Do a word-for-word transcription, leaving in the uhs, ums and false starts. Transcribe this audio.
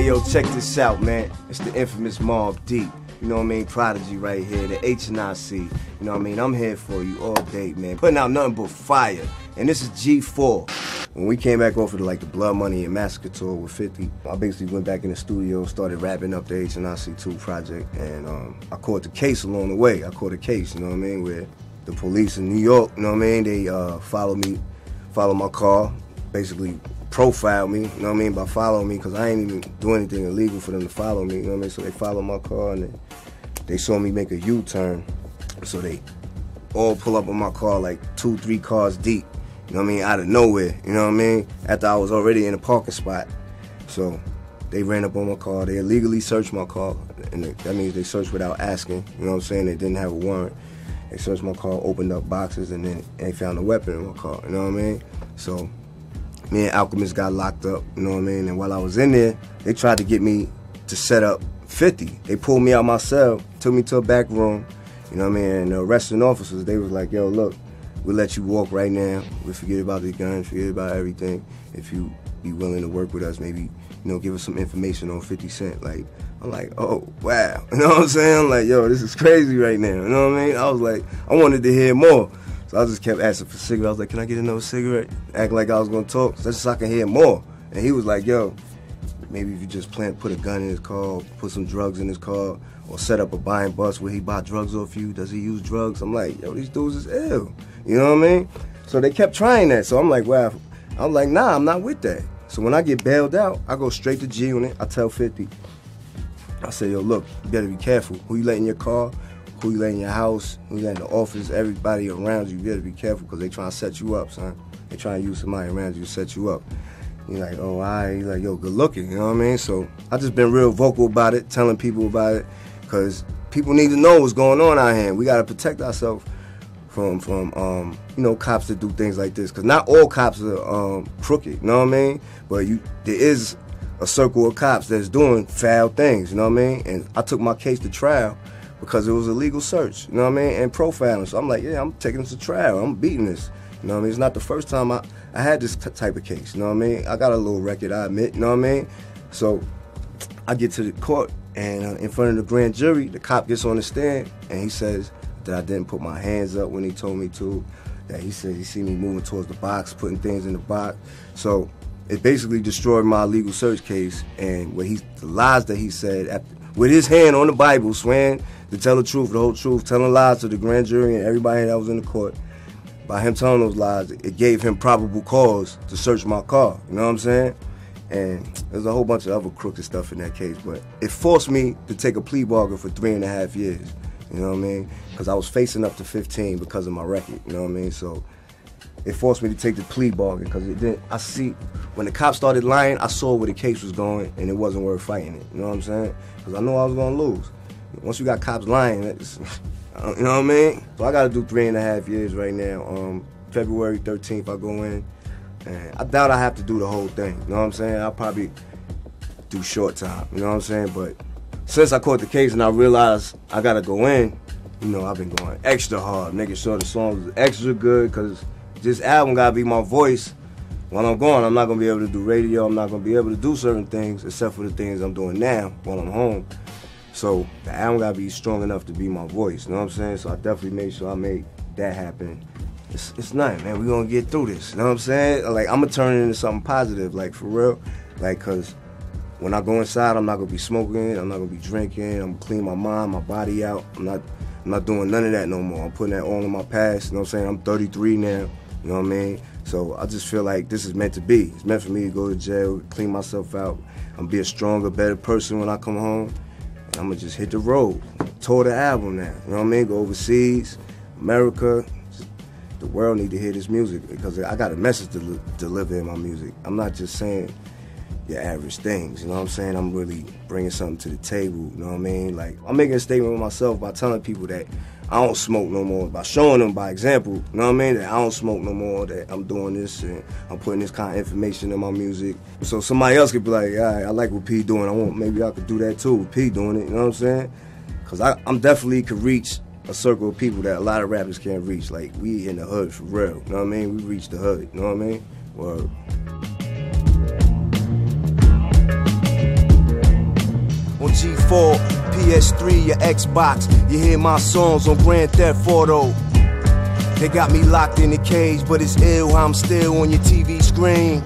Hey yo, check this out, man. It's the infamous Mobb Deep. You know what I mean? Prodigy right here, the H N I C. You know what I mean? I'm here for you all day, man. Putting out nothing but fire. And this is G four. When we came back off of the, like, the Blood Money and Massacre tour with fifty, I basically went back in the studio, started wrapping up the H N I C two project, and um, I caught the case along the way. I caught a case, you know what I mean, where the police in New York, you know what I mean, they uh, followed me, followed my car, basically profiled me, you know what I mean, by following me, because I ain't even do anything illegal for them to follow me, you know what I mean, so they followed my car, and then they saw me make a U-turn, so they all pull up on my car like two, three cars deep, you know what I mean, out of nowhere, you know what I mean, after I was already in a parking spot, so they ran up on my car, they illegally searched my car, and they, that means they searched without asking, you know what I'm saying, they didn't have a warrant, they searched my car, opened up boxes, and then they found a weapon in my car, you know what I mean, so me and Alchemist got locked up, you know what I mean? And while I was in there, they tried to get me to set up fifty. They pulled me out my cell, took me to a back room, you know what I mean? And the arresting officers, they was like, yo, look, we'll let you walk right now. We'll forget about the guns, forget about everything. If you be willing to work with us, maybe, you know, give us some information on fifty cent. Like, I'm like, oh, wow. You know what I'm saying? I'm like, yo, this is crazy right now. You know what I mean? I was like, I wanted to hear more. So I just kept asking for cigarettes. I was like, can I get another cigarette? Act like I was going to talk, just so I can hear more. And he was like, yo, maybe if you just plan, put a gun in his car, put some drugs in his car, or set up a buy and bust where he buy drugs off you. Does he use drugs? I'm like, yo, these dudes is ill. You know what I mean? So they kept trying that. So I'm like, wow. I'm like, nah, I'm not with that. So when I get bailed out, I go straight to G Unit. I tell fifty. I say, yo, look, you better be careful. Who you let in your car? Who you let in your house, who you let in the office, everybody around you, you better be careful because they trying to set you up, son. They trying to use somebody around you to set you up. You're like, oh, all right. You're like, yo, good looking, you know what I mean? So I just been real vocal about it, telling people about it because people need to know what's going on out here. We got to protect ourselves from, from um, you know, cops that do things like this because not all cops are um, crooked, you know what I mean? But you, there is a circle of cops that's doing foul things, you know what I mean? And I took my case to trial because it was a legal search, you know what I mean, and profiling. So I'm like, yeah, I'm taking this to trial. I'm beating this, you know what I mean? It's not the first time I, I had this type of case, you know what I mean? I got a little record, I admit, you know what I mean? So I get to the court, and uh, in front of the grand jury, the cop gets on the stand, and he says that I didn't put my hands up when he told me to, that he said he see me moving towards the box, putting things in the box. So it basically destroyed my legal search case, and what he, the lies that he said, after, with his hand on the Bible, swearing to tell the truth, the whole truth, telling lies to the grand jury and everybody that was in the court. By him telling those lies, it gave him probable cause to search my car, you know what I'm saying? And there's a whole bunch of other crooked stuff in that case, but it forced me to take a plea bargain for three and a half years, you know what I mean? Because I was facing up to fifteen because of my record, you know what I mean? So it forced me to take the plea bargain because it didn't, I see, when the cops started lying, I saw where the case was going and it wasn't worth fighting it, you know what I'm saying? Because I knew I was going to lose. Once you got cops lying, that's, you know what I mean? So I got to do three and a half years right now. Um, February thirteenth, I go in, and I doubt I have to do the whole thing, you know what I'm saying? I'll probably do short time, you know what I'm saying? But since I caught the case and I realized I got to go in, you know, I've been going extra hard, making sure the songs is extra good, because this album got to be my voice. When I'm gone, I'm not going to be able to do radio. I'm not going to be able to do certain things, except for the things I'm doing now while I'm home. So the album got to be strong enough to be my voice, you know what I'm saying? So I definitely made sure I made that happen. It's, it's nothing, man. We're going to get through this, you know what I'm saying? Like, I'm going to turn it into something positive, like, for real. Like, because when I go inside, I'm not going to be smoking. I'm not going to be drinking. I'm going to clean my mind, my body out. I'm not, I'm not doing none of that no more. I'm putting that all in my past, you know what I'm saying? I'm thirty-three now. You know what I mean? So I just feel like this is meant to be. It's meant for me to go to jail, clean myself out. I'm be a stronger, better person when I come home. And I'm going to just hit the road. Tour the album now. You know what I mean? Go overseas, America. Just, the world need to hear this music because I got a message to deliver in my music. I'm not just saying your average things. You know what I'm saying? I'm really bringing something to the table. You know what I mean? Like, I'm making a statement with myself by telling people that I don't smoke no more, by showing them by example, you know what I mean, that I don't smoke no more, that I'm doing this and I'm putting this kind of information in my music. So somebody else could be like, all right, I like what P doing, I want, maybe I could do that too with P doing it, you know what I'm saying? Because I'm definitely could reach a circle of people that a lot of rappers can't reach. Like, we in the hood for real, you know what I mean? We reach the hood, you know what I mean? Well. four, P S three, your Xbox. You hear my songs on Grand Theft Auto. They got me locked in a cage, but it's ill how I'm still on your T V screen.